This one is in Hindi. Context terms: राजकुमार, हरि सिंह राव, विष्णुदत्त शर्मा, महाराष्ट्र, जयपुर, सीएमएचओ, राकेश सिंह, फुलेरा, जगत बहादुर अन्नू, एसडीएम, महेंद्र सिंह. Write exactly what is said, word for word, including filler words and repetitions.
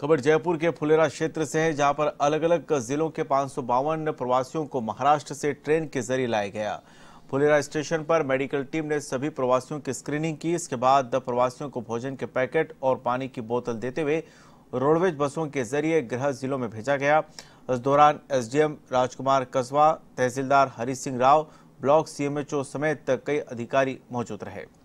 खबर जयपुर के फुलेरा क्षेत्र से है, जहां पर अलग अलग जिलों के पाँच सौ बावन प्रवासियों को महाराष्ट्र से ट्रेन के जरिए लाया गया। फुलेरा स्टेशन पर मेडिकल टीम ने सभी प्रवासियों की स्क्रीनिंग की। इसके बाद प्रवासियों को भोजन के पैकेट और पानी की बोतल देते हुए रोडवेज बसों के जरिए गृह जिलों में भेजा गया। इस दौरान एसडीएम राजकुमार कस्बा, तहसीलदार हरि सिंह राव, ब्लॉक सीएमएचओ समेत कई अधिकारी मौजूद रहे।